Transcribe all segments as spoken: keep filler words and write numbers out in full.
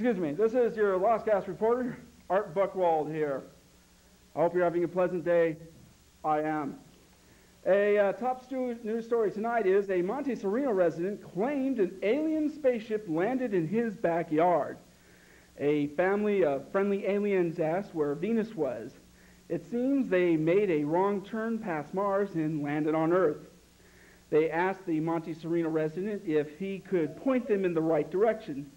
Excuse me, this is your Los Gatos reporter, Art Buchwald here. I hope you're having a pleasant day. I am. A uh, top news story tonight is a Monte Sereno resident claimed an alien spaceship landed in his backyard. A family of friendly aliens asked where Venus was. It seems they made a wrong turn past Mars and landed on Earth. They asked the Monte Sereno resident if he could point them in the right direction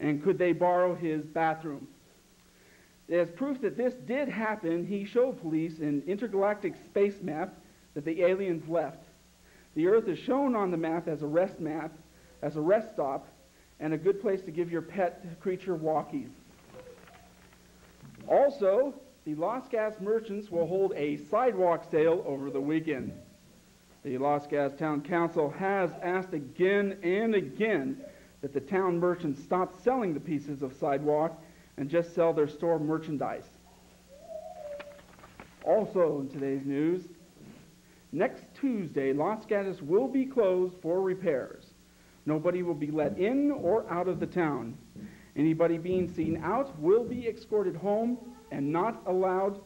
and could they borrow his bathroom. As proof that this did happen, he showed police an intergalactic space map that the aliens left. The Earth is shown on the map as a rest map, as a rest stop, and a good place to give your pet creature walkies. Also, the Los Gatos merchants will hold a sidewalk sale over the weekend. The Los Gatos Town Council has asked again and again that the town merchants stop selling the pieces of sidewalk and just sell their store merchandise. Also in today's news, next Tuesday, Los Gatos will be closed for repairs. Nobody will be let in or out of the town. Anybody being seen out will be escorted home and not allowed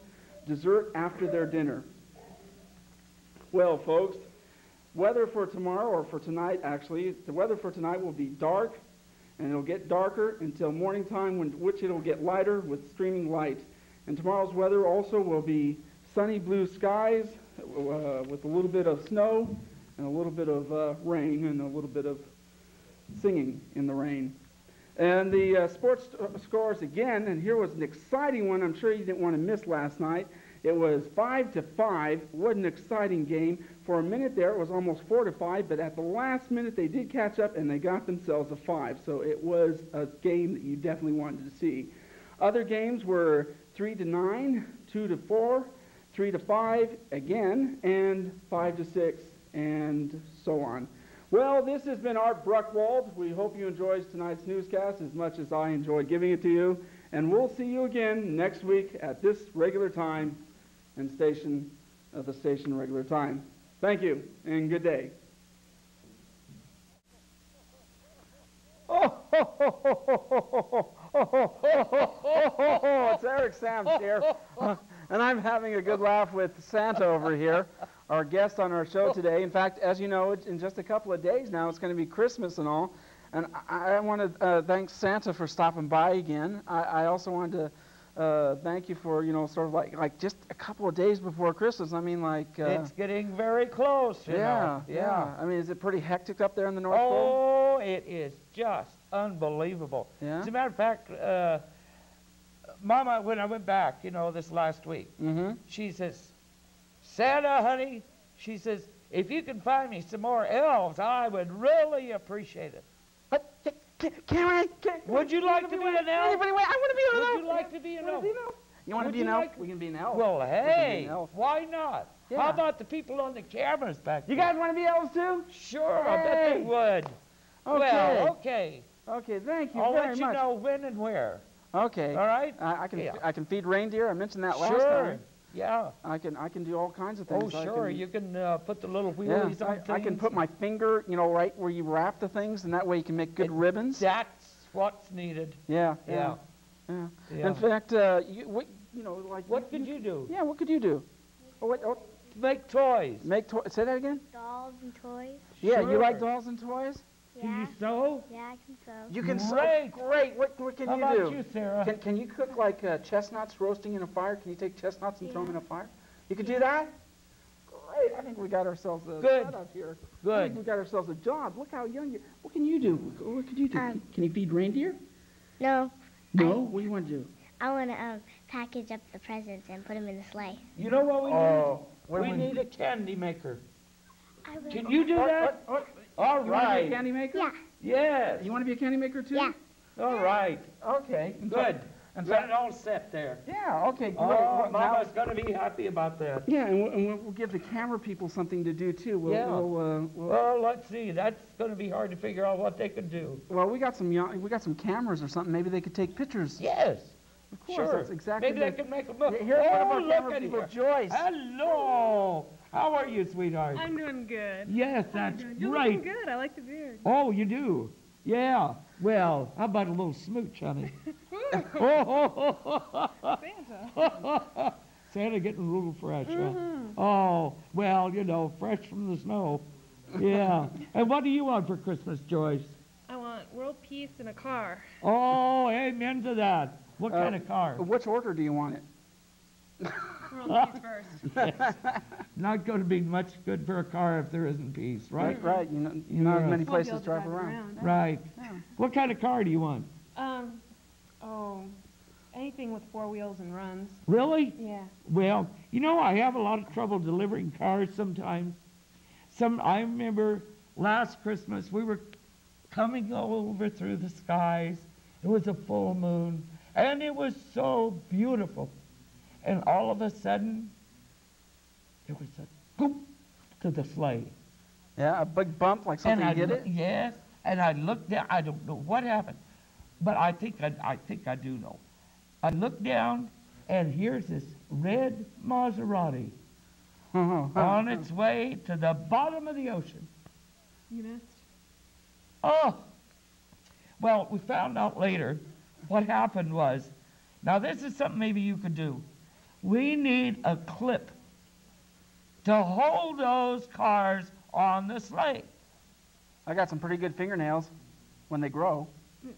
dessert after their dinner. Well, folks, weather for tomorrow, or for tonight actually, the weather for tonight will be dark, and it'll get darker until morning time, when, which it'll get lighter with streaming light. And tomorrow's weather also will be sunny blue skies uh, with a little bit of snow and a little bit of uh, rain and a little bit of singing in the rain. And the uh, sports scores again, and here was an exciting one I'm sure you didn't want to miss last night. It was five to five. What an exciting game. For a minute there, it was almost four to five, but at the last minute, they did catch up, and they got themselves a five. So it was a game that you definitely wanted to see. Other games were three to nine, two to four, three to five again, and five to six, and so on. Well, this has been Art Buchwald. We hope you enjoyed tonight's newscast as much as I enjoyed giving it to you. And we'll see you again next week at this regular time and station at the station regular time. Thank you, and good day. Oh, ho, ho, ho, ho, ho, ho, ho, ho. It's Eric Samps here, uh, and I'm having a good laugh with Santa over here, our guest on our show today. In fact, as you know, in just a couple of days now, it's going to be Christmas and all. And I, I want to uh, thank Santa for stopping by again. I, I also wanted to uh, thank you for, you know, sort of like like just a couple of days before Christmas. I mean, like uh, it's getting very close. You yeah, know. yeah, yeah. I mean, is it pretty hectic up there in the North oh, Pole? Oh, it is just unbelievable. Yeah? As a matter of fact, uh, Mama, when I went back, you know, this last week, mm-hmm. she says, "Santa, honey," she says, "if you can find me some more elves, I would really appreciate it." Can I? Can, would you like to be an elf? Anybody, wait, I want to be an elf. Would you like to be an elf? You want to be an elf? We can be an elf. Well, hey, why not? Yeah. How about the people on the cameras back there? You guys want to be elves too? Sure, hey. I bet they would. Okay. Well, okay. Okay, thank you I'll very much. I'll let you know when and where. Okay. All right? I, I, can, yeah. I can feed reindeer. I mentioned that last sure. time. Sure. Yeah, I can I can do all kinds of things. Oh, sure, can, you can uh, put the little wheelies yeah, on I, things. I can put my finger, you know, right where you wrap the things, and that way you can make good it, ribbons. That's what's needed. Yeah, yeah, yeah. yeah. In fact, uh, you, what, you know, like what you, could you, you do? Yeah, what could you do? Oh, wait, oh. Make toys. Make toys. Say that again. Dolls and toys. Yeah, sure. You like dolls and toys? Yeah. Can you sew? Yeah, I can sew. You can great. sew? Great. What, what can How you do? How about you, Sarah? Can, can you cook like uh, chestnuts roasting in a fire? Can you take chestnuts and yeah. throw them in a fire? You could yeah. do that? Great. I think we got ourselves a Good. job up here. Good. I think we got ourselves a job. Look how young you are. What can you do? What could you do? Um, can you feed reindeer? No. No? I, what do you want to do? I want to um, package up the presents and put them in the sleigh. You know what we oh, need? We, we need a candy maker. I will. Can you do oh, that? Oh, oh, oh. All you right. You want to be a candy maker? Yeah. Yes. You want to be a candy maker too? Yeah. All right. Okay. Good. Good. And got it all set there. Yeah. Okay. Great. Oh, Mama's going to be happy about that. Yeah, and we'll, and we'll give the camera people something to do too. We'll, yeah. We'll, uh, we'll, well, let's see. That's going to be hard to figure out what they could do. Well, we got some we got some cameras or something. Maybe they could take pictures. Yes. Of course. Sure. That's exactly. Maybe they could make a book. Here's oh, one of our camera people, Joyce. Hello. How are you, sweetheart? I'm doing good. Yes, that's right. You're looking good. I like the beard. Oh, you do? Yeah. Well, how about a little smooch, honey? Oh, Santa. Santa getting a little fresh, mm-hmm. huh? Oh, well, you know, fresh from the snow. Yeah. And what do you want for Christmas, Joyce? I want world peace and a car. Oh, amen to that. What uh, kind of car? Which order do you want it? World peace first. Yes. Not going to be much good for a car if there isn't peace, right? Right, right. You know, you know, not many places drive, drive around. around. Right. Yeah. What kind of car do you want? Um, oh... Anything with four wheels and runs. Really? Yeah. Well, you know, I have a lot of trouble delivering cars sometimes. Some I remember last Christmas, we were coming over through the skies. It was a full moon, and it was so beautiful. And all of a sudden, there was a boop to the sleigh. Yeah, a big bump, like something hit it? Yes, and I looked down. I don't know what happened, but I think I, I think I do know. I look down, and here's this red Maserati on its way to the bottom of the ocean. You missed? Oh! Well, we found out later what happened was, now this is something maybe you could do. We need a clip to hold those cars on the sleigh. I got some pretty good fingernails when they grow.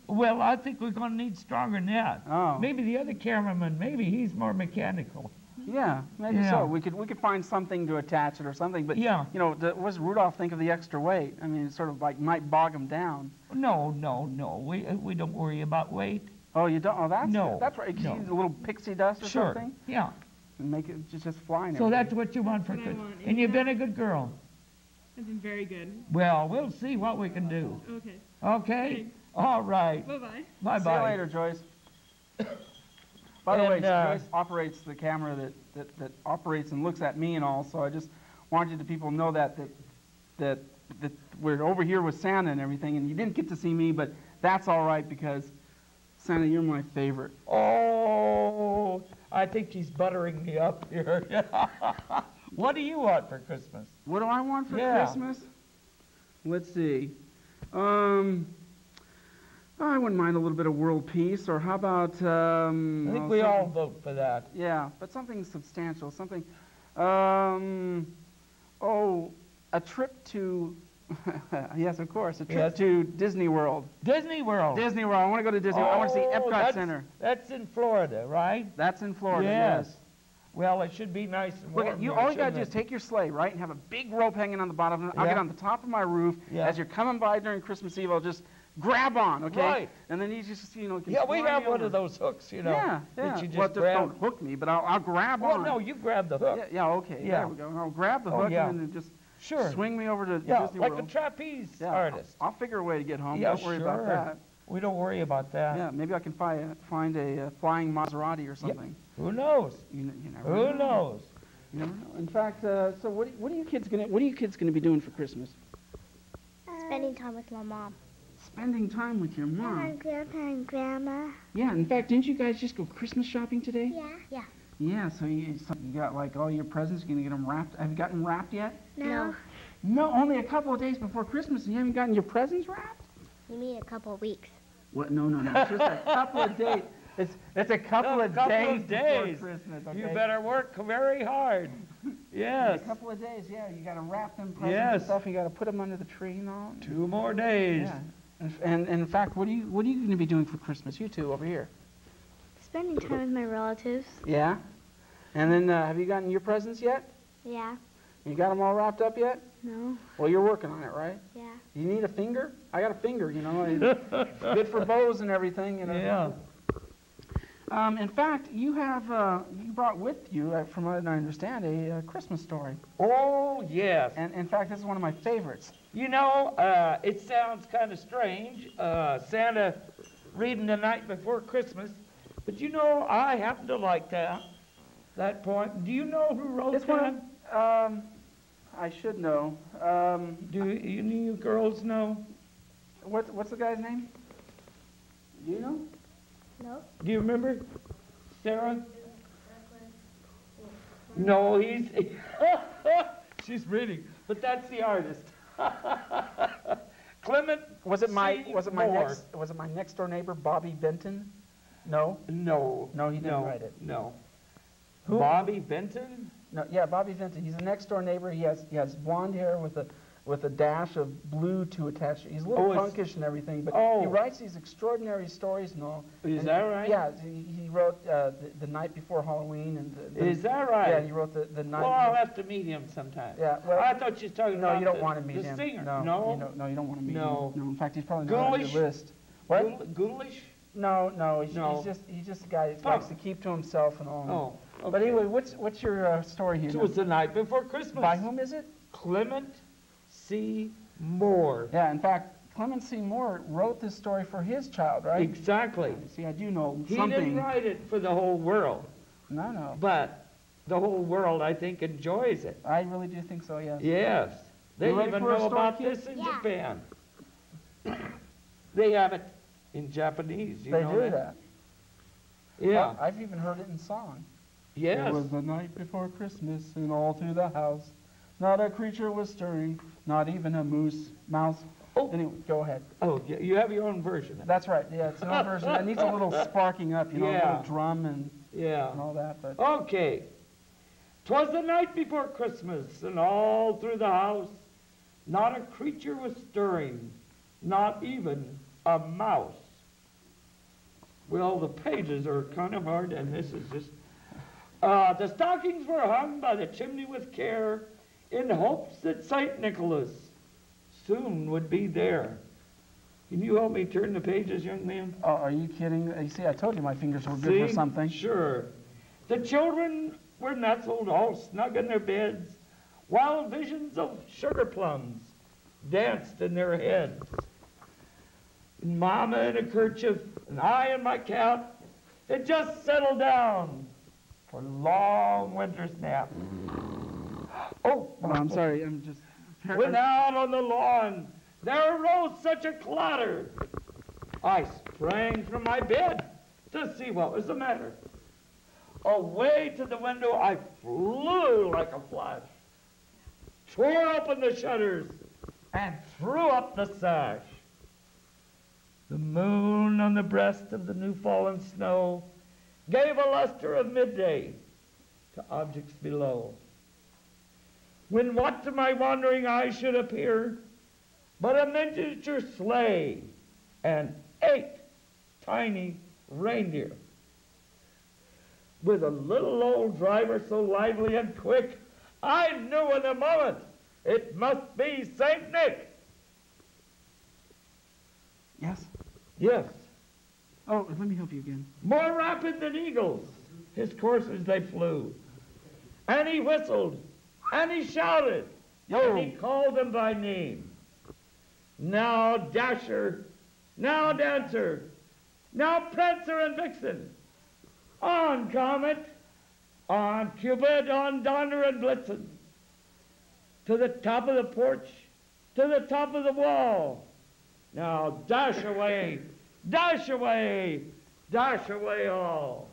Well, I think we're going to need stronger than that. Oh. Maybe the other cameraman, maybe he's more mechanical. Yeah, maybe yeah. so. We could we could find something to attach it or something. But, yeah. you know, the, what does Rudolph think of the extra weight? I mean, it sort of like might bog him down. No, no, no. We we don't worry about weight. Oh, you don't? Oh, that's no. That's right. No. A little pixie dust or sure. something? Yeah. And make it just, just fly in So everything. That's what you want for Christmas. Want. And yeah. you've been a good girl. I've been very good. Well, we'll see what we can do. Okay. Okay? okay. All right. Bye-bye. Bye-bye. See you later, Joyce. By the and, way, uh, Joyce operates the camera that, that, that operates and looks at me and all, so I just wanted the people to know that, that, that, that we're over here with Santa and everything, and you didn't get to see me, but that's all right because, Santa, you're my favorite. Oh, I think she's buttering me up here. What do you want for Christmas? What do I want for yeah. Christmas? Let's see. Um... Oh, I wouldn't mind a little bit of world peace, or how about... Um, I think oh, we all vote for that. Yeah, but something substantial, something... Um, oh, a trip to... yes, of course, a trip yes. to Disney World. Disney World? Disney World. I want to go to Disney World. Oh, I want to see Epcot that's, Center. That's in Florida, right? That's in Florida, yes. yes. Well, it should be nice and warm. Look, you, all you got to do is take your sleigh, right, and have a big rope hanging on the bottom. Yeah. I'll get on the top of my roof. Yeah. As you're coming by during Christmas Eve, I'll just... grab on, okay? Right. And then you just, you know, can yeah, we have one over. of those hooks, you know. Yeah, yeah. That you just well, just grab. Don't hook me, but I'll, I'll grab well, on. Well, no, you grab the hook. Yeah, yeah okay. Yeah. There we go. I'll grab the oh, hook yeah. and then just sure. swing me over to yeah, Disney like World. Like a trapeze yeah, artist. I'll, I'll figure a way to get home. Yeah, don't worry sure. about that. We don't worry about that. Yeah, maybe I can fi uh, find a uh, flying Maserati or something. Yeah. Who knows? You, you never Who know. knows? You never know. In fact, uh, so what, what are you kids gonna What are you kids gonna be doing for Christmas? Spending time with my mom. Spending time with your mom. And my grandpa and grandma. Yeah, in fact, didn't you guys just go Christmas shopping today? Yeah. Yeah. Yeah, so you, so you got like all your presents, you're going to get them wrapped. Have you gotten wrapped yet? No. No, only a couple of days before Christmas and you haven't gotten your presents wrapped? You mean a couple of weeks. What? No, no, no. It's just a couple of days. It's, it's a couple, no, of, couple days of days before Christmas. Okay? You better work very hard. Yes. A couple of days, yeah. You got to wrap them presents yes. and stuff. You got to put them under the tree and all. Two more days. Yeah. And, and in fact, what are you what are you going to be doing for Christmas? You two over here. Spending time with my relatives. Yeah. And then, uh, have you gotten your presents yet? Yeah. You got them all wrapped up yet? No. Well, you're working on it, right? Yeah. You need a finger? I got a finger, you know. Good for bows and everything, you know. Yeah. Um, in fact, you have uh, you brought with you, uh, from what I understand, a uh, Christmas story. Oh yes. And in fact, this is one of my favorites. You know, uh, it sounds kind of strange, uh, Santa reading the night before Christmas, but you know, I happen to like that. That point. Do you know who wrote this that? One, um, I should know. Um, Do you, any you girls know? What What's the guy's name? Do you know? No. Do you remember, Sarah? No, he's. She's reading, but that's the artist. Clement was it my C. was it my Moore. next was it my next door neighbor Bobby Benton? No. No. No, he didn't no, write it. No. Who? Bobby Benton? No. Yeah, Bobby Benton. He's the next door neighbor. He has he has blonde hair with a with a dash of blue to attach. He's a little oh, punkish and everything, but oh. he writes these extraordinary stories and all. Is and that right? Yeah, he, he wrote uh, the, the Night Before Halloween. and the, the, Is that right? Yeah, he wrote the, the night. Well, I'll have to meet him sometime. Yeah, well, I thought you were talking no, about you don't the, want to meet the him. singer. No, no, you don't, no, you don't want to meet no. him. No, in fact, he's probably not on your list. What? Ghoulish? No, no, he's, no. he's just he's just a guy that oh. likes to keep to himself and all. Oh, okay. But anyway, what's what's your uh, story here? It was The Night Before Christmas. By whom is it? Clement C. Moore. Yeah, in fact, Clement C. Moore wrote this story for his child, right? Exactly. See, I do know he something. He didn't write it for the whole world. No, no. But the whole world, I think, enjoys it. I really do think so, yes. Yes. They you even know about kid? this in yeah. Japan. They have it in Japanese, you they know do that. that. Yeah. Well, I've even heard it in song. Yes. It was the night before Christmas, and all through the house, not a creature was stirring, not even a moose, mouse. Oh, anyway, go ahead. Oh, you have your own version. That's right. Yeah, it's an own version. It needs a little sparking up, you know, yeah. a little drum and yeah, and all that. But okay, 'twas the night before Christmas, and all through the house, not a creature was stirring, not even a mouse. Well, the pages are kind of hard, and this is just. Uh, the stockings were hung by the chimney with care, in hopes that Saint Nicholas soon would be there. Can you help me turn the pages, young man? Oh, are you kidding? You see, I told you my fingers were good for something. Sure. The children were nestled all snug in their beds, while visions of sugar plums danced in their heads. And Mama in a kerchief, and I in my cap, had just settled down for a long winter's nap. Oh, oh, I'm sorry, I'm just... When out on the lawn, there arose such a clatter. I sprang from my bed to see what was the matter. Away to the window, I flew like a flash, tore open the shutters, and threw up the sash. The moon on the breast of the new-fallen snow gave a luster of midday to objects below. When what to my wandering eyes should appear but a miniature sleigh and eight tiny reindeer, with a little old driver so lively and quick, I knew in a moment it must be Saint Nick. Yes? Yes. Oh, let me help you again. More rapid than eagles, his courses they flew, and he whistled, and he shouted, and he called them by name. Now Dasher, now Dancer, now Prancer and Vixen, on Comet, on Cupid, on Donner and Blitzen, to the top of the porch, to the top of the wall. Now dash away, dash away, dash away all.